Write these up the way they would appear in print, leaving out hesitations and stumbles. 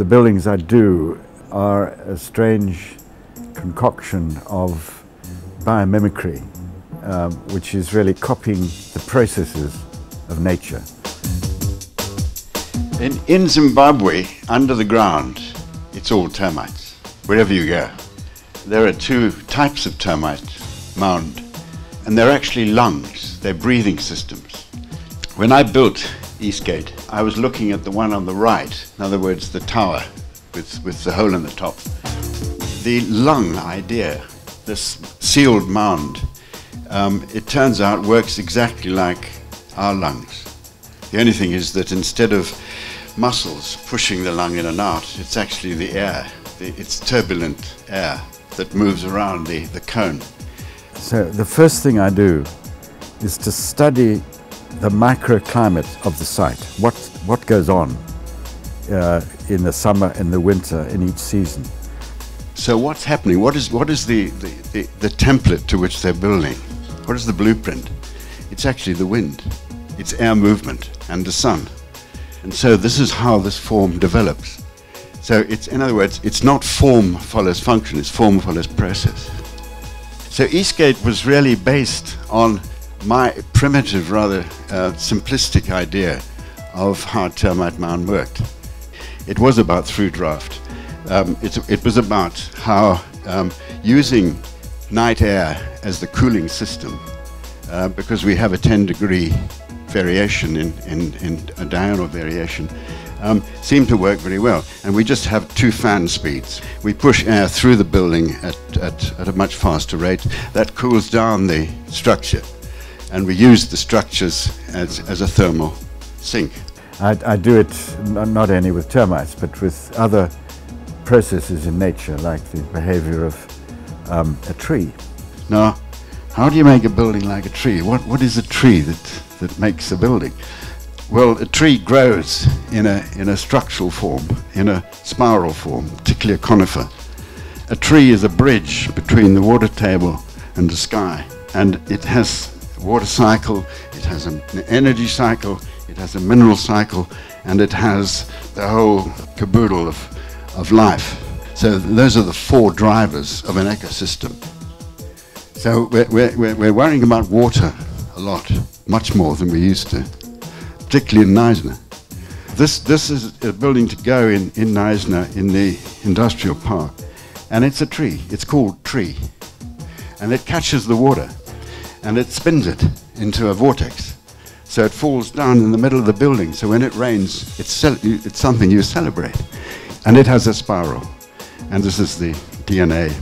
The buildings I do are a strange concoction of biomimicry, which is really copying the processes of nature. In Zimbabwe, under the ground, it's all termites, wherever you go. There are two types of termite mound, and they're actually lungs, they're breathing systems. When I built Eastgate, I was looking at the one on the right, in other words, the tower with the hole in the top. The lung idea, this sealed mound, it turns out works exactly like our lungs. The only thing is that instead of muscles pushing the lung in and out, it's actually the air, it's turbulent air that moves around the cone. So the first thing I do is to study the microclimate of the site, what goes on in the summer, in the winter, in each season. So what's happening? What is the template to which they're building? What is the blueprint? It's actually the wind, it's air movement and the sun. And so this is how this form develops. So it's, in other words, it's not form follows function, it's form follows process. So Eastgate was really based on my primitive, rather simplistic idea of how termite mound worked. It was about through draft. It was about how using night air as the cooling system, because we have a 10-degree variation in a diurnal variation, seemed to work very well. And we just have two fan speeds. We push air through the building at a much faster rate. That cools down the structure. And we use the structures as a thermal sink. I do it not only with termites, but with other processes in nature, like the behavior of a tree. Now, how do you make a building like a tree? What is a tree that makes a building? Well, a tree grows in a structural form, in a spiral form, particularly a conifer. A tree is a bridge between the water table and the sky, and it has water cycle, it has an energy cycle, it has a mineral cycle, and it has the whole caboodle of life. So those are the four drivers of an ecosystem. So we're worrying about water a lot, much more than we used to, particularly in Knysna. This is a building to go in Knysna, in the industrial park, and it's a tree. It's called tree, and it catches the water. And it spins it into a vortex. So it falls down in the middle of the building. So when it rains, it's something you celebrate. And it has a spiral. And this is the DNA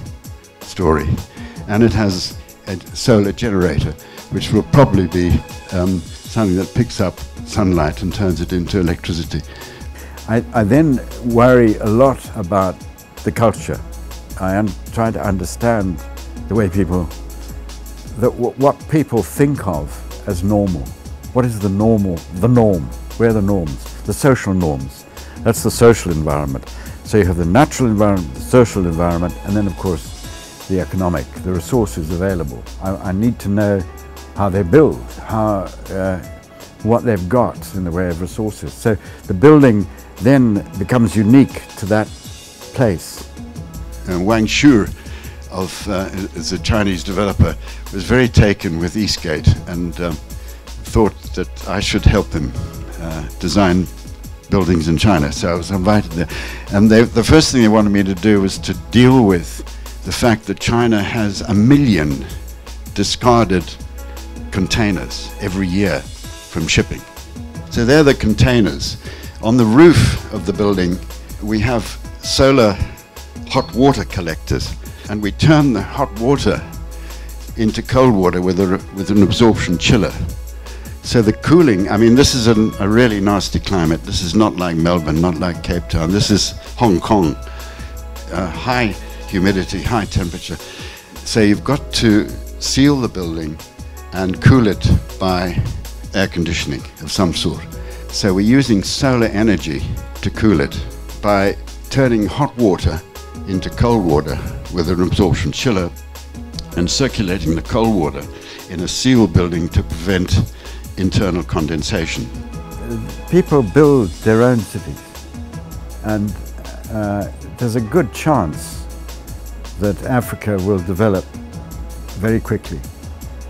story. And it has a solar generator, which will probably be something that picks up sunlight and turns it into electricity. I then worry a lot about the culture. I am trying to understand the way people what people think of as normal. What is the normal, the norm? Where are the norms? The social norms. That's the social environment. So you have the natural environment, the social environment, and then of course the economic, the resources available. I need to know how they build, how, what they've got in the way of resources. So the building then becomes unique to that place. And Wang Shu, as a Chinese developer, was very taken with Eastgate and thought that I should help him design buildings in China. So I was invited there. And the first thing they wanted me to do was to deal with the fact that China has 1 million discarded containers every year from shipping. So they're the containers. On the roof of the building, we have solar hot water collectors. And we turn the hot water into cold water with an absorption chiller. So the cooling, I mean, this is a really nasty climate. This is not like Melbourne, not like Cape Town. This is Hong Kong. High humidity, high temperature. So you've got to seal the building and cool it by air conditioning of some sort. So we're using solar energy to cool it by turning hot water into cold water with an absorption chiller and circulating the cold water in a sealed building to prevent internal condensation. People build their own cities, and there's a good chance that Africa will develop very quickly.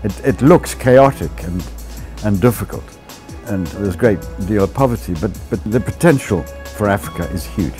It looks chaotic and difficult, and there's a great deal of poverty, but the potential for Africa is huge.